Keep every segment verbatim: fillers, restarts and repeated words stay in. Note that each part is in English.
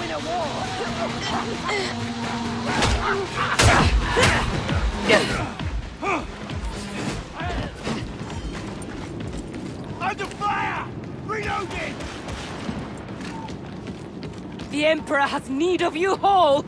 win a war. Under fire! Reloading! The Emperor has need of you all!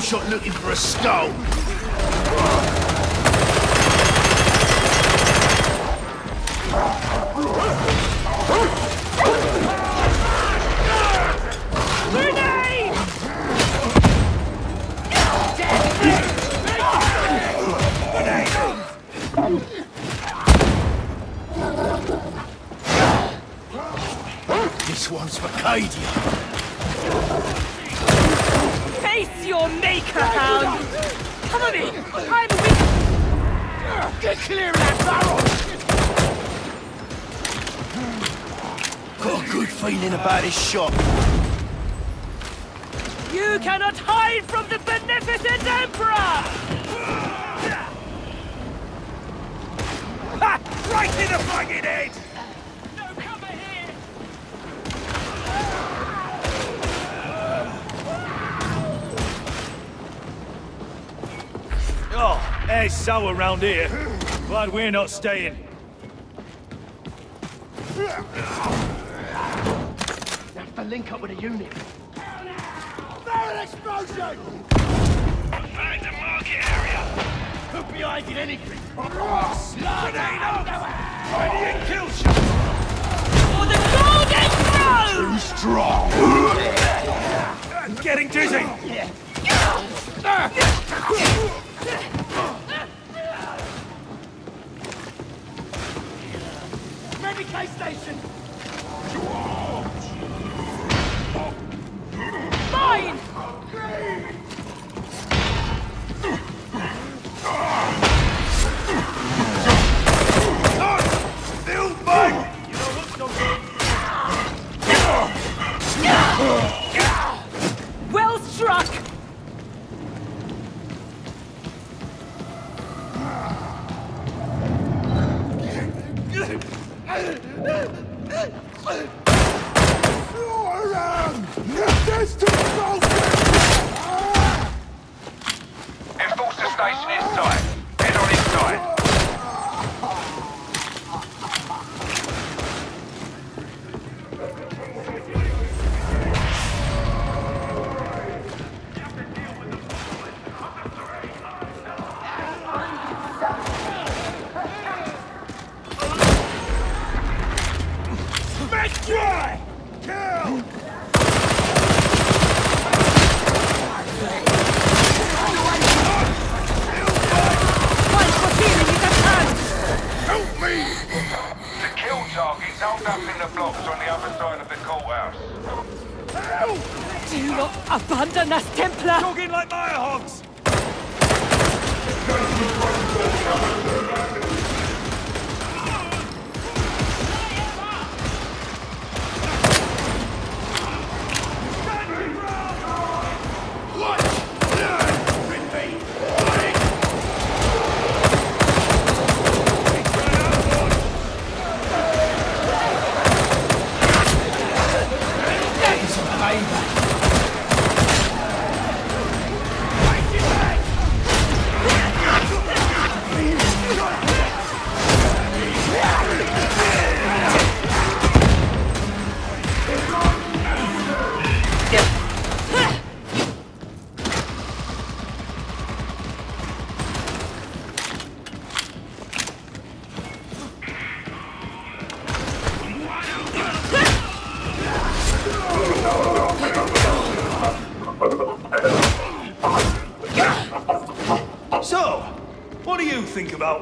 Shot looking for a skull. Grenade! Grenade! This one's for Cadia. Face your maker, hound! Come on in! I'm with you! Get clear of that barrel! Got a good feeling about his shot. You cannot hide from the beneficent Emperor! Ha! Right in the fucking head! No cover here! Oh, air's sour around here. Glad we're not staying. That's the link up with the unit. Explosion! I found the market area! Could be hiding anything! Slide out! Ready and kill shot! For the golden throne! Too strong! I'm getting dizzy! Medicaid station! Mine! Well struck! Enforcer station inside. Head on inside.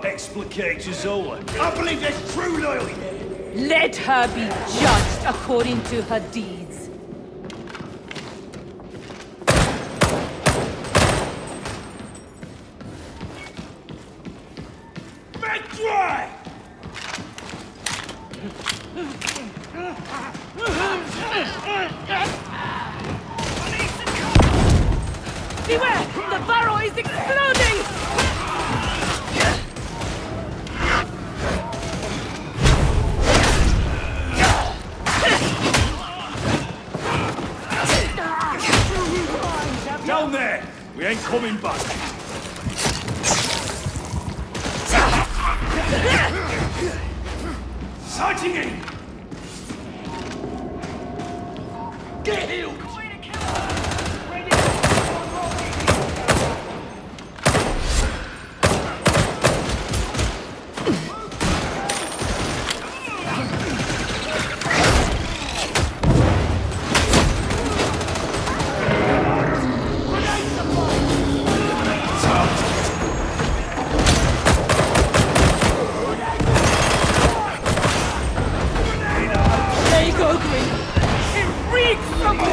Explicate Zola. I believe there's true loyalty. Let her be judged according to her deeds. Back dry! Beware! The barrel is exploding! Down there! We ain't coming back! Sighting in! Get healed!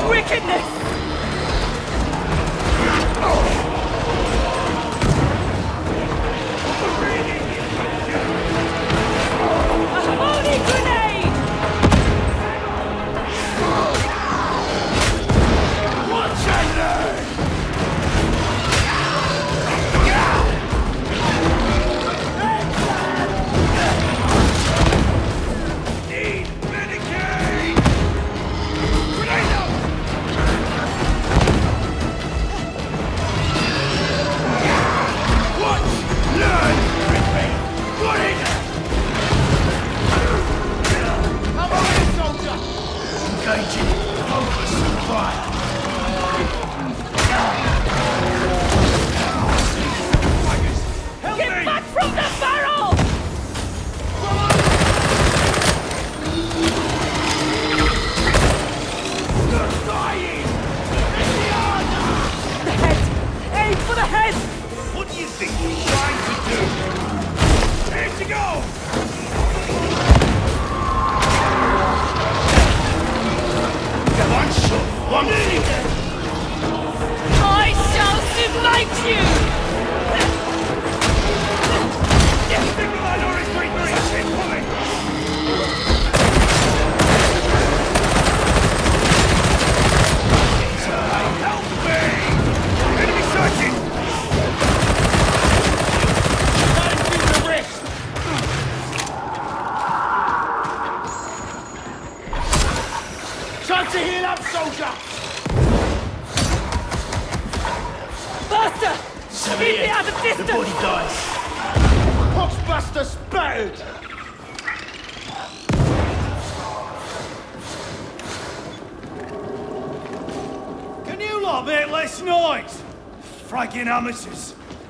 Wicked!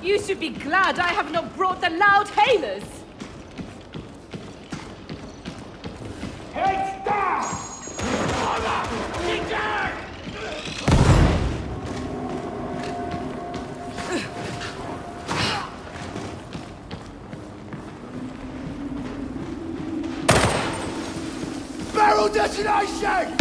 You should be glad I have not brought the loud hailers! Heads down! Order! Barrel detonation!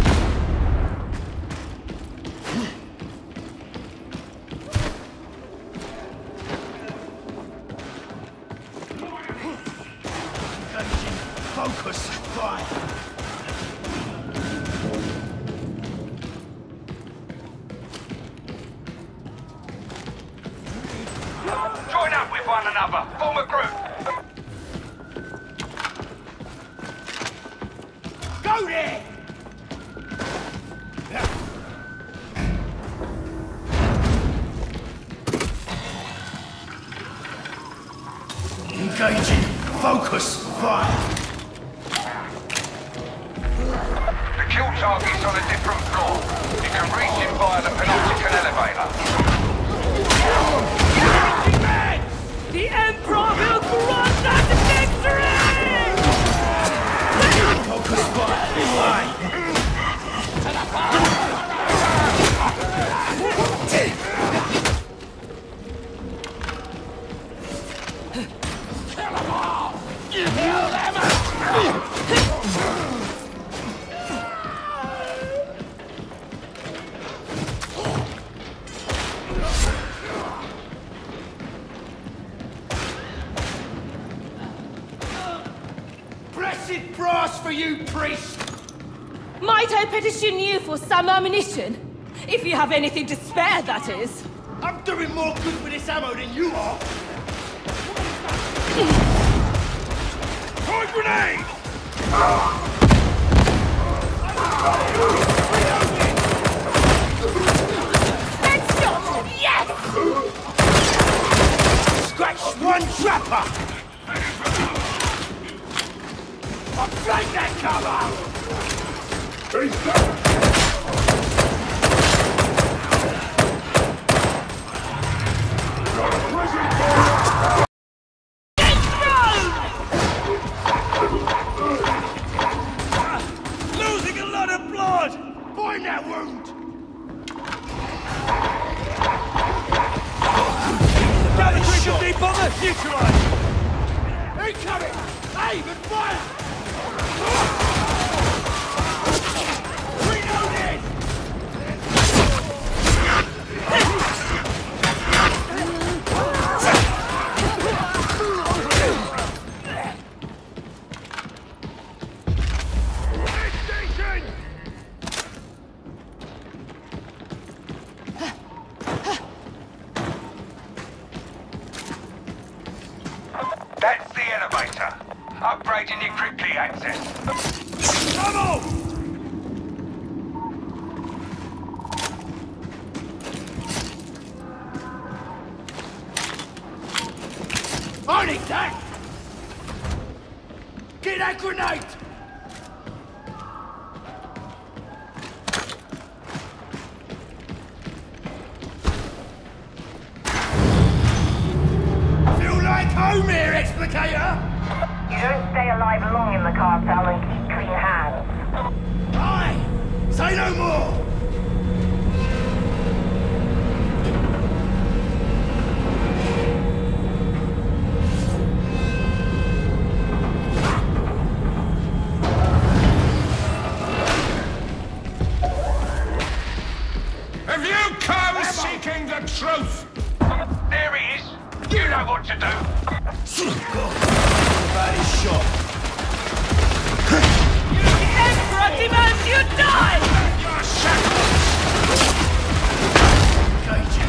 Some ammunition, if you have anything to spare, that is. I'm doing more good with this ammo than you are. Throw a grenade! Headshot! Yes! Scratch one trapper! I'll break that cover! Truth! please. You know what to do. Everybody shot. You head for a demons, you die! You're shackled!